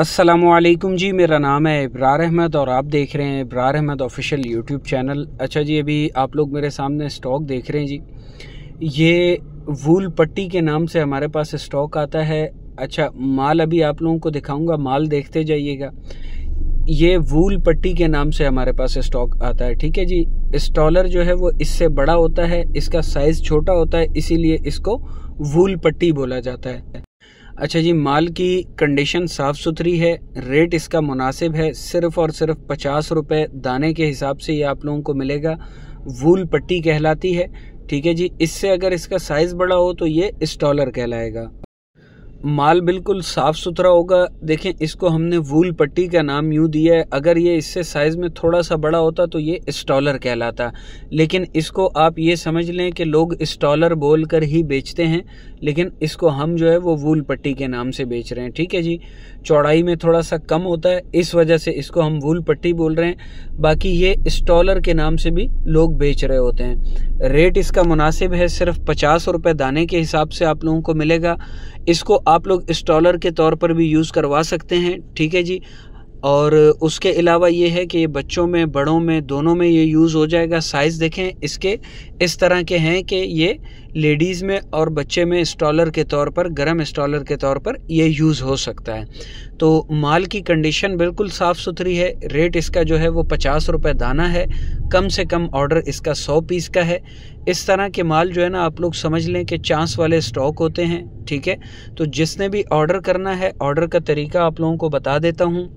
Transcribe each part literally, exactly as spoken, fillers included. अस्सलामुअलैकुम जी, मेरा नाम है इब्रार अहमद और आप देख रहे हैं Ibrar Ahmed official YouTube channel. अच्छा जी, अभी आप लोग मेरे सामने स्टॉक देख रहे हैं जी, ये वूल पट्टी के नाम से हमारे पास स्टॉक आता है। अच्छा, माल अभी आप लोगों को दिखाऊंगा, माल देखते जाइएगा। ये वूल पट्टी के नाम से हमारे पास स्टॉक आता है, ठीक है जी। स्टॉलर जो है वो इससे बड़ा होता है, इसका साइज़ छोटा होता है, इसीलिए इसको वूल पट्टी बोला जाता है। अच्छा जी, माल की कंडीशन साफ़ सुथरी है, रेट इसका मुनासिब है, सिर्फ़ और सिर्फ पचास रुपये दाने के हिसाब से ये आप लोगों को मिलेगा। वूल पट्टी कहलाती है, ठीक है जी। इससे अगर इसका साइज़ बड़ा हो तो ये स्टॉलर कहलाएगा। माल बिल्कुल साफ़ सुथरा होगा। देखें, इसको हमने वूल पट्टी का नाम यूँ दिया है, अगर ये इससे साइज़ में थोड़ा सा बड़ा होता तो ये स्टॉलर कहलाता। लेकिन इसको आप ये समझ लें कि लोग स्टॉलर बोल कर ही बेचते हैं, लेकिन इसको हम जो है वो वूल पट्टी के नाम से बेच रहे हैं, ठीक है जी। चौड़ाई में थोड़ा सा कम होता है, इस वजह से इसको हम वूल पट्टी बोल रहे हैं। बाकी ये स्टॉलर के नाम से भी लोग बेच रहे होते हैं। रेट इसका मुनासिब है, सिर्फ पचास रुपये दाने के हिसाब से आप लोगों को मिलेगा। इसको आप लोग स्टॉलर के तौर पर भी यूज़ करवा सकते हैं, ठीक है जी। और उसके अलावा ये है कि ये बच्चों में, बड़ों में, दोनों में ये यूज़ हो जाएगा। साइज़ देखें इसके इस तरह के हैं कि ये लेडीज़ में और बच्चे में स्टॉलर के तौर पर, गर्म स्टॉलर के तौर पर ये यूज़ हो सकता है। तो माल की कंडीशन बिल्कुल साफ़ सुथरी है। रेट इसका जो है वो पचास रुपये दाना है, कम से कम ऑर्डर इसका सौ पीस का है। इस तरह के माल जो है ना, आप लोग समझ लें कि चांस वाले स्टॉक होते हैं, ठीक है। तो जिसने भी ऑर्डर करना है, ऑर्डर का तरीका आप लोगों को बता देता हूँ।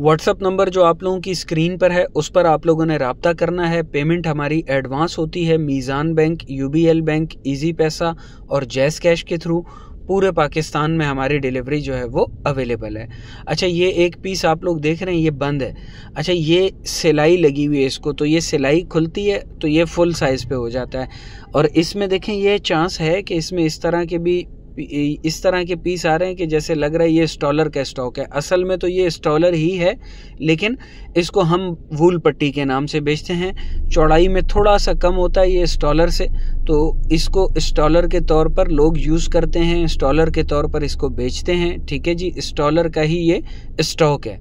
व्हाट्सअप नंबर जो आप लोगों की स्क्रीन पर है, उस पर आप लोगों ने रब्ता करना है। पेमेंट हमारी एडवांस होती है Meezan bank, UBL bank, Easypaisa और जैज़ कैश के थ्रू पूरे पाकिस्तान में हमारी डिलीवरी जो है वो अवेलेबल है। अच्छा, ये एक पीस आप लोग देख रहे हैं, ये बंद है। अच्छा, ये सिलाई लगी हुई है इसको, तो ये सिलाई खुलती है तो ये फुल साइज़ पे हो जाता है। और इसमें देखें, ये चांस है कि इसमें इस तरह के भी इस तरह के पीस आ रहे हैं कि जैसे लग रहा है ये स्टॉलर का स्टॉक है। असल में तो ये स्टॉलर ही है, लेकिन इसको हम वूल पट्टी के नाम से बेचते हैं। चौड़ाई में थोड़ा सा कम होता है ये स्टॉलर से, तो इसको स्टॉलर के तौर पर लोग यूज़ करते हैं, स्टॉलर के तौर पर इसको बेचते हैं, ठीक है जी। स्टॉलर का ही ये स्टॉक है।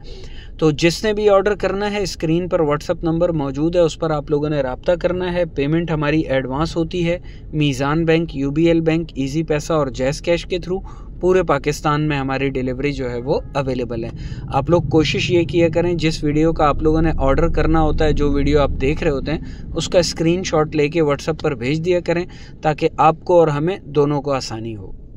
तो जिसने भी ऑर्डर करना है, स्क्रीन पर व्हाट्सअप नंबर मौजूद है, उस पर आप लोगों ने रब्ता करना है। पेमेंट हमारी एडवांस होती है Meezan bank, UBL bank, Easypaisa और जैज़ कैश के थ्रू पूरे पाकिस्तान में हमारी डिलीवरी जो है वो अवेलेबल है। आप लोग कोशिश ये किया करें, जिस वीडियो का आप लोगों ने ऑर्डर करना होता है, जो वीडियो आप देख रहे होते हैं, उसका स्क्रीन शॉट लेके व्हाट्सअप पर भेज दिया करें, ताकि आपको और हमें दोनों को आसानी हो।